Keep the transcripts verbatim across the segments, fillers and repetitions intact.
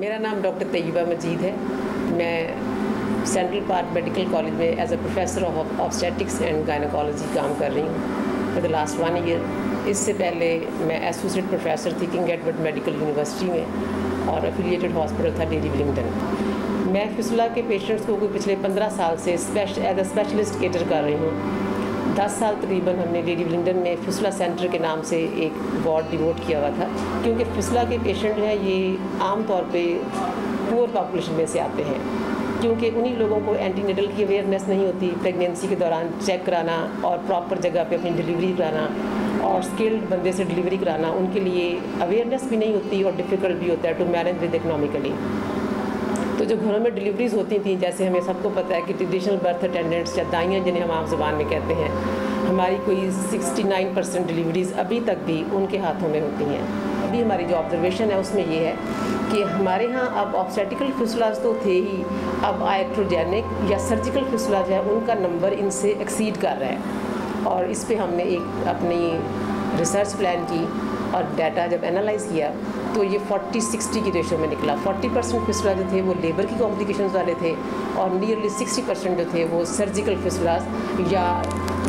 मेरा नाम डॉक्टर तैयबा मजीद है। मैं सेंट्रल पार्क मेडिकल कॉलेज में as a professor of obstetrics and gynaecology काम कर रही हूँ for the last one year. इससे पहले मैं एसोसिएट प्रोफेसर थी किंग एडवर्ड मेडिकल यूनिवर्सिटी में और एफिलिएटेड हॉस्पिटल था डेली-बिलिंगटन। मैं फिसुला के पेशेंट्स को पिछले पंद्रह साल से एज अ स्पेशलिस्ट केटर कर रही हूँ। दस साल तकरीबन हमने डेली-बिलिंगटन में फिसुला सेंटर के नाम से एक वार्ड डिवोट किया हुआ था, क्योंकि फिसुला के पेशेंट जो हैं ये आम तौर पे पुअर पॉपुलेशन में से आते हैं, क्योंकि उन्हीं लोगों को एंटीनेटल की अवेयरनेस नहीं होती। प्रेगनेंसी के दौरान चेक कराना और प्रॉपर जगह पे अपनी डिलीवरी कराना और स्किल्ड बंदे से डिलीवरी कराना उनके लिए अवेयरनेस भी नहीं होती और डिफ़िकल्ट भी होता है टू मैनेज विद इकनॉमिकली। तो जो घरों में डिलीवरीज होती थी, जैसे हमें सबको पता है कि ट्रेडिशनल बर्थ अटेंडेंट्स या दाइयाँ जिन्हें हम आप ज़बान में कहते हैं, हमारी कोई सिक्सटी नाइन परसेंट डिलीवरीज़ अभी तक भी उनके हाथों में होती हैं। अभी हमारी जो ऑब्जर्वेशन है उसमें ये है कि हमारे यहाँ अब ऑब्स्टेटिकल फिस्टुलाज तो थे ही, अब आइट्रोजेनिक या सर्जिकल फिस्टुला जो है उनका नंबर इनसे एक्सीड कर रहा है। और इस पे हमने एक अपनी रिसर्च प्लान की और डाटा जब एनालाइज किया तो ये चालीस साठ की रेशो में निकला। चालीस परसेंट फिस्टुला जो थे वो लेबर की कॉम्प्लिकेशंस वाले थे और नियरली साठ परसेंट जो थे वो सर्जिकल फिस्टुलाज या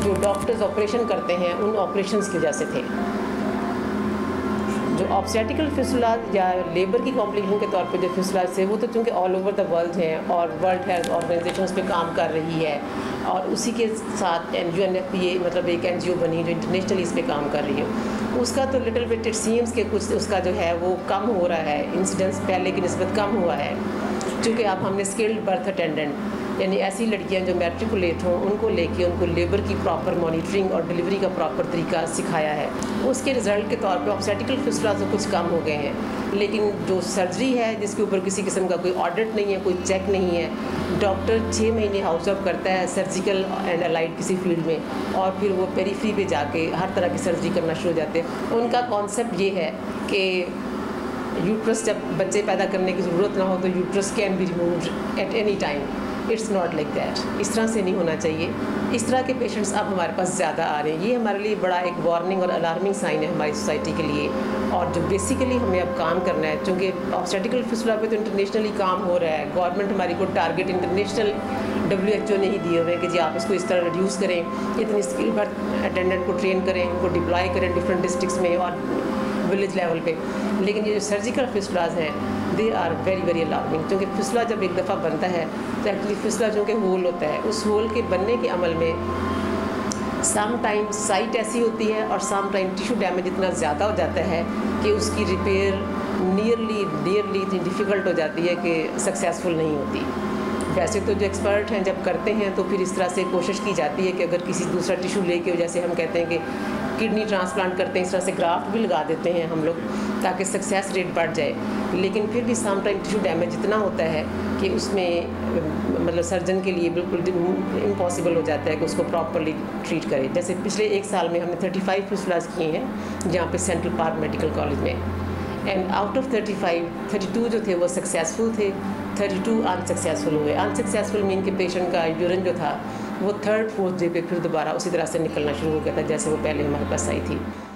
जो डॉक्टर्स ऑपरेशन करते हैं उन ऑपरेशन की वजह से थे। जो ऑब्स्टेटिकल फिस्टुला या लेबर की कॉम्प्लिकेशन के तौर पे जो फिस्टुला थे वो तो चूँकि ऑल ओवर द वर्ल्ड हैं और वर्ल्ड हेल्थ ऑर्गेनाइजेशन उस पर काम कर रही है और उसी के साथ N G O N F P A मतलब एक एन जी ओ बनी जो इंटरनेशनली इस पर काम कर रही है। उसका तो लिटिल बिट इट सीम्स के कुछ उसका जो है वो कम हो रहा है, इंसिडेंस पहले की नस्बत कम हुआ है, चूँकि अब हमने स्किल्ड बर्थ अटेंडेंट यानी ऐसी लड़कियां जो मैट्रिकुलेट हों उनको लेके उनको लेबर की प्रॉपर मॉनिटरिंग और डिलीवरी का प्रॉपर तरीका सिखाया है। उसके रिजल्ट के तौर पे ऑब्स्टेटिकल फिस्टुला तो कुछ कम हो गए हैं, लेकिन जो सर्जरी है जिसके ऊपर किसी किस्म का कोई ऑडिट नहीं है, कोई चेक नहीं है, डॉक्टर छः महीने हाउस जॉब करता है सर्जिकल एंड अलाइड किसी फील्ड में और फिर वो पेरीफरी पे जाके हर तरह की सर्जरी करना शुरू हो जाते हैं। उनका कॉन्सेप्ट ये है कि यूट्रस जब बच्चे पैदा करने की ज़रूरत ना हो तो uterus can be removed at any time. It's not like that, इस तरह से नहीं होना चाहिए। इस तरह के पेशेंट्स अब हमारे पास ज़्यादा आ रहे हैं। ये हमारे लिए बड़ा एक वार्निंग और अलार्मिंग साइन है हमारी सोसाइटी के लिए। और जो बेसिकली हमें अब काम करना है, चूँकि ऑब्स्टेटिकल फिस्टुला पे तो इंटरनेशनली काम हो रहा है, गवर्नमेंट हमारी को target international W H O ने ही दिए हुए हैं कि जी आप इसको इस तरह रिड्यूस करें, इतनी स्किल बर्थ अटेंडेंट को ट्रेन करें, उनको डिप्लॉय करें डिफरेंट डिस्ट्रिक्स में और विलेज लेवल पे। लेकिन ये जो सर्जिकल फिस्टुलाज हैं they are very very alarming, क्योंकि फिस्टुला जब एक दफ़ा बनता है तो एक्चुअली फिस्टुला जो कि होल होता है, उस होल के बनने के अमल में सम टाइम साइट ऐसी होती है और सम टाइम टिश्यू डैमेज इतना ज़्यादा हो जाता है कि उसकी रिपेयर नियरली नियरली इतनी डिफ़िकल्ट हो जाती है कि सक्सेसफुल नहीं होती। वैसे तो जो एक्सपर्ट हैं जब करते हैं तो फिर इस तरह से कोशिश की जाती है कि अगर किसी दूसरा टिश्यू ले के, जैसे हम कहते हैं कि किडनी ट्रांसप्लांट करते हैं, इस तरह से ग्राफ्ट भी लगा देते हैं हम लोग ताकि सक्सेस रेट बढ़ जाए। लेकिन फिर भी साम टाइम टिश्यू डैमेज इतना होता है कि उसमें मतलब सर्जन के लिए बिल्कुल इम्पॉसिबल हो जाता है कि उसको प्रॉपरली ट्रीट करें। जैसे पिछले एक साल में हमने पैंतीस फिस्टुलाज किए हैं जहाँ पे सेंट्रल पार्क मेडिकल कॉलेज में, एंड आउट ऑफ पैंतीस, बत्तीस जो थे वो सक्सेसफुल थे, बत्तीस अनसक्सेसफुल हुए। अनसक्सेसफुल मीन के पेशेंट का यूरिन जो था वो थर्ड फोर्थ डे पे फिर दोबारा उसी तरह से निकलना शुरू हो गया था जैसे वो पहले हमारे पास आई थी।